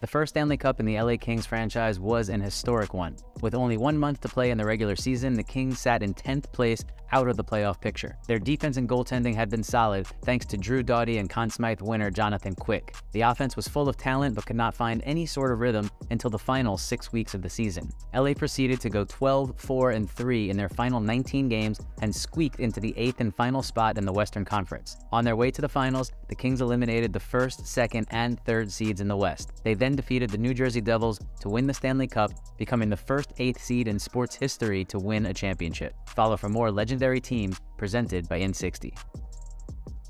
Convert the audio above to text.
The first Stanley Cup in the LA Kings franchise was an historic one. With only 1 month to play in the regular season, the Kings sat in 10th place out of the playoff picture. Their defense and goaltending had been solid thanks to Drew Doughty and Conn Smythe winner Jonathan Quick. The offense was full of talent but could not find any sort of rhythm until the final 6 weeks of the season. LA proceeded to go 12-4-3 in their final 19 games and squeaked into the 8th and final spot in the Western Conference. On their way to the finals, the Kings eliminated the 1st, 2nd, and 3rd seeds in the West. They then defeated the New Jersey Devils to win the Stanley Cup, becoming the first 8th seed in sports history to win a championship. Follow for more legendary teams presented by In60.